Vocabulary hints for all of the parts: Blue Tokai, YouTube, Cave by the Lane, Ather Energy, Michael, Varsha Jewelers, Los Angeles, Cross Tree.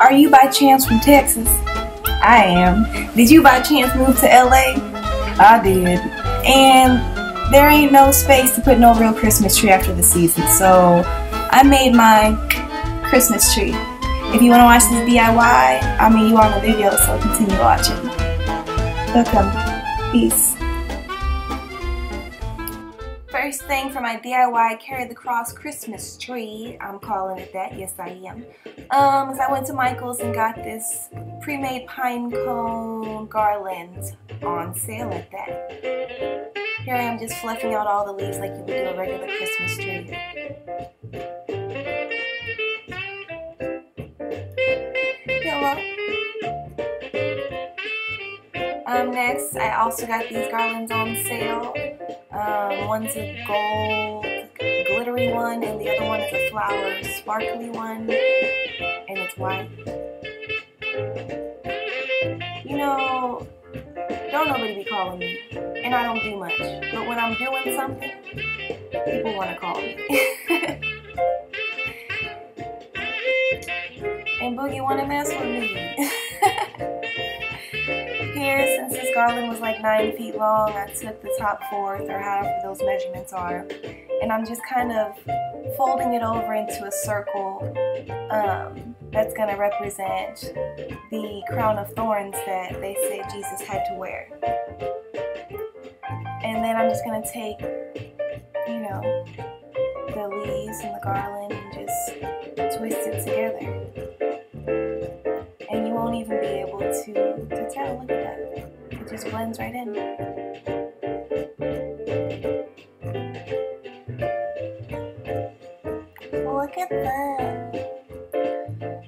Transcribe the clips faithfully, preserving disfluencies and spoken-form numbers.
Are you by chance from Texas? I am. Did you by chance move to L A? I did. And there ain't no space to put no real Christmas tree after the season, so I made my Christmas tree. If you want to watch this D I Y, I mean, you are on the video, so continue watching. Welcome. Peace. First thing for my D I Y Carry the Cross Christmas tree, I'm calling it that, yes I am, um, is I went to Michael's and got this pre-made pine cone garland on sale at that. Here I am just fluffing out all the leaves like you would do a regular Christmas tree. Um, next, I also got these garlands on sale. Um, one's a gold glittery one, and the other one is a flower sparkly one, and it's white. You know, don't nobody be calling me, and I don't do much, but when I'm doing something, people want to call me. And Boogie wanna mess with me. Here, since this garland was like nine feet long, I took the top fourth, or however those measurements are, and I'm just kind of folding it over into a circle um, that's gonna represent the crown of thorns that they say Jesus had to wear. And then I'm just gonna take, you know, the leaves and the garland and just twist it together. And you won't even be able to, to tell. Look at that. It just blends right in. Look at that.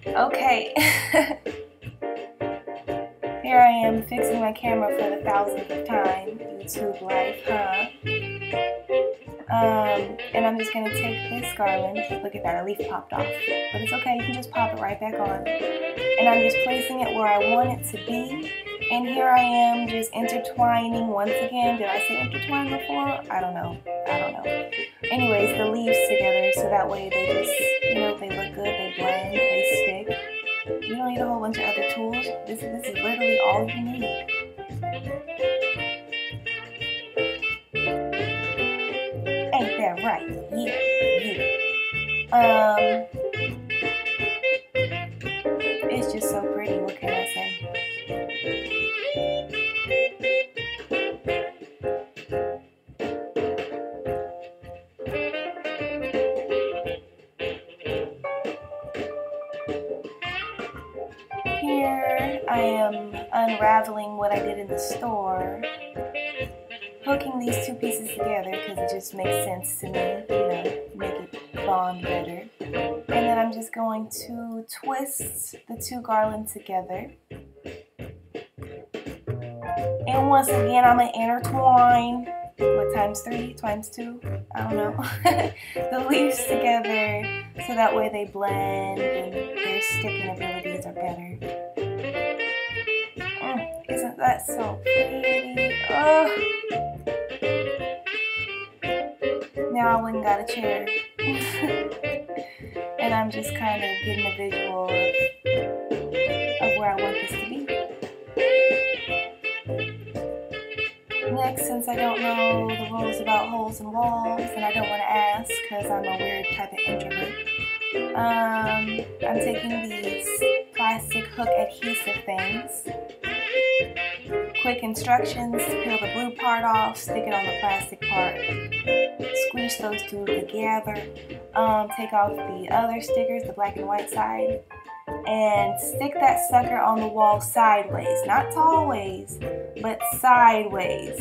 Okay. Here I am fixing my camera for the thousandth time. YouTube life, huh? Um, and I'm just going to take this garland. Look at that, a leaf popped off. But it's okay, you can just pop it right back on. And I'm just placing it where I want it to be. And here I am just intertwining once again. Did I say intertwine before? I don't know. I don't know. Anyways, the leaves together so that way they just, you know, they look good, they blend, they stick. You don't need a whole bunch of other tools. This, this is literally all you need. Right, yeah, yeah. Um, it's just so pretty, what can I say? Here I am unraveling what I did in the store. Hooking these two pieces together because it just makes sense to me, you know, make it bond better. And then I'm just going to twist the two garlands together. And once again, I'm gonna intertwine, what, times three, times two? I don't know. The leaves together so that way they blend and their sticking abilities are better. Mm, isn't that so pretty? Oh. Now I went and got a chair, and I'm just kind of getting a visual of, of where I want this to be. Next, since I don't know the rules about holes and walls, and I don't want to ask because I'm a weird type of introvert, um, I'm taking these plastic hook adhesive things. Quick instructions: peel the blue part off, stick it on the plastic part, squish those two together, um, take off the other stickers, the black and white side, and stick that sucker on the wall sideways, not tall ways, but sideways.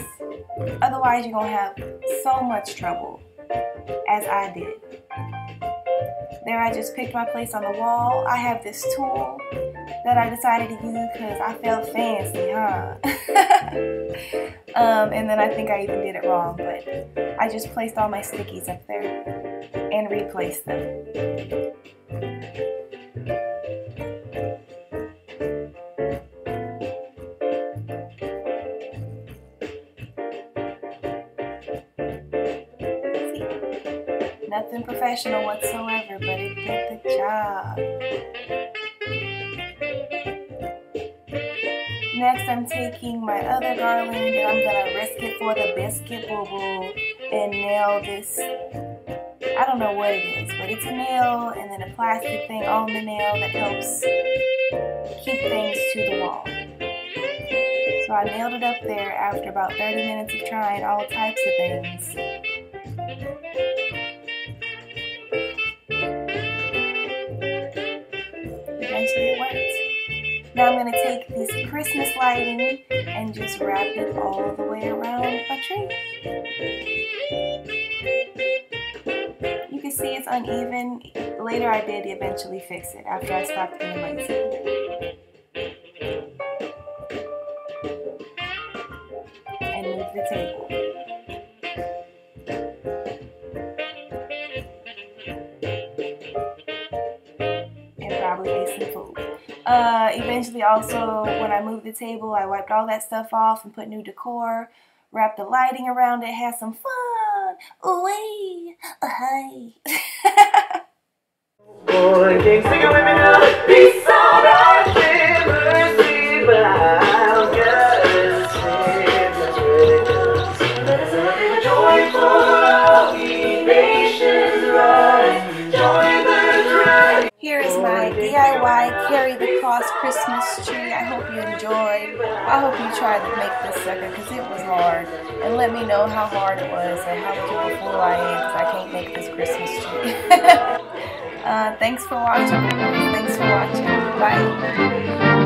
Otherwise, you're gonna have so much trouble, as I did. There, I just picked my place on the wall. I have this tool that I decided to use because I felt fancy, huh? um, and then I think I even did it wrong, but I just placed all my stickies up there and replaced them. See? Nothing professional whatsoever, but it did the job. Next, I'm taking my other garland and I'm gonna risk it for the biscuit boo boo and nail this. I don't know what it is, but it's a nail and then a plastic thing on the nail that helps keep things to the wall. So I nailed it up there after about thirty minutes of trying all types of things. Eventually it worked. Now I'm going to take this Christmas lighting and just wrap it all the way around my tree. You can see it's uneven. Later I did eventually fix it after I stopped being lazy. And move the table. And probably ate some food. Uh, eventually also, when I moved the table, I wiped all that stuff off and put new decor, wrapped the lighting around it, had some fun. Ooh-wee, uh-hey. Boy, can't sing it with me now. Be so D I Y Carry the Cross Christmas tree. I hope you enjoyed. I hope you tried to make this sucker because it was hard. And let me know how hard it was and how much of a fool I am because I can't make this Christmas tree. uh, thanks for watching. Thanks for watching. Bye.